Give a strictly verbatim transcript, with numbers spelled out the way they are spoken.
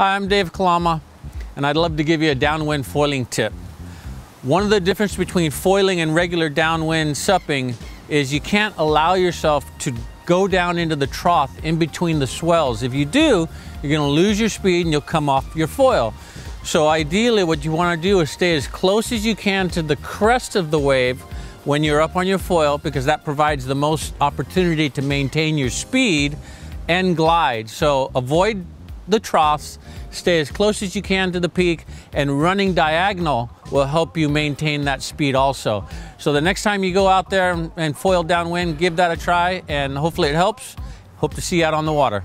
Hi, I'm Dave Kalama, and I'd love to give you a downwind foiling tip. One of the differences between foiling and regular downwind supping is you can't allow yourself to go down into the trough in between the swells. If you do, you're gonna lose your speed and you'll come off your foil. So ideally what you wanna do is stay as close as you can to the crest of the wave when you're up on your foil, because that provides the most opportunity to maintain your speed and glide. So avoid the troughs, stay as close as you can to the peak, and running diagonal will help you maintain that speed also. So the next time you go out there and foil downwind, give that a try, and hopefully it helps. Hope to see you out on the water.